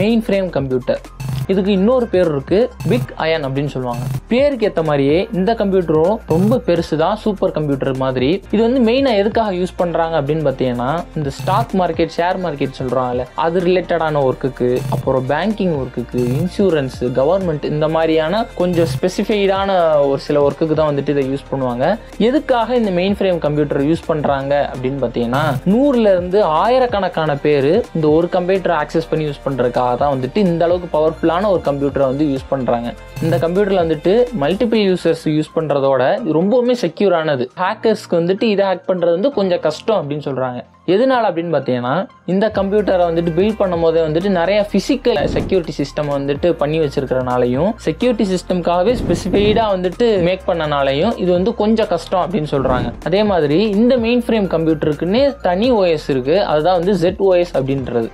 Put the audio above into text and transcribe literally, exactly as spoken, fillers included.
mainframe computer. இதுக்கு இன்னொரு பேர் இருக்கு பிக் அயன் அப்படினு சொல்வாங்க. பேருக்கு ஏத்த மாதிரியே இந்த கம்ப்யூட்டரும் ரொம்ப பெருசுதா, சூப்பர் கம்ப்யூட்டர் மாதிரி. இது வந்து மெயினா எதுக்காக யூஸ் பண்றாங்க அப்படினு பார்த்தீங்கன்னா இந்த ஸ்டாக் மார்க்கெட், ஷேர் மார்க்கெட் சொல்றாங்கல, அது ரிலேட்டடான வர்க்குக்கு, அப்புறம் banking வர்க்குக்கு, இன்சூரன்ஸ், கவர்மெண்ட் இந்த மாதிரியான கொஞ்சம் ஸ்பெசிஃபைடான ஒரு சில வர்க்குக்கு தான் வந்துட்டு இத யூஸ் பண்ணுவாங்க. எதுக்காக இந்த மெயின் ஃப்ரேம் கம்ப்யூட்டர் யூஸ் பண்றாங்க அப்படினு பார்த்தீங்கன்னா நூறுல இருந்து ஆயிரக்கணக்கான பேர் இந்த ஒரு கம்ப்யூட்டரை ஆக்சஸ் பண்ணி யூஸ் பண்றதுக்காக தான் வந்துட்டு இந்த அளவுக்கு பவர்ஃபுல்லான ஒரு கம்ப்யூட்டரை வந்து யூஸ் பண்றாங்க. இந்த கம்ப்யூட்டர்ல வந்துட்டு மல்டிபிள் யூசர்ஸ் யூஸ் பண்றதோட ரொம்பவே செக்யூர் ஆனது. ஹேக்கர்ஸ்க்கு வந்துட்டு இதை ஹேக் பண்றது வந்து கொஞ்சம் கஷ்டம் அப்படின்னு சொல்றாங்க. எதனால அப்படின்னு பார்த்தீங்கன்னா இந்த கம்ப்யூட்டரை வந்துட்டு பில்ட் பண்ணும் போதே வந்துட்டு நிறைய பிசிக்கல் செக்யூரிட்டி சிஸ்டம் வந்துட்டு பண்ணி வச்சிருக்கிறனாலையும், செக்யூரிட்டி சிஸ்டம்காகவே ஸ்பெசிஃபைடா வந்துட்டு மேக் பண்ணனாலையும் இது வந்து கொஞ்சம் கஷ்டம் அப்படின்னு சொல்றாங்க. அதே மாதிரி இந்த மெயின் ஃப்ரேம் கம்ப்யூட்டருக்குன்னே தனி ஓஎஸ் இருக்கு, அதுதான் வந்து ஜெட் ஓஎஸ் அப்படின்றது.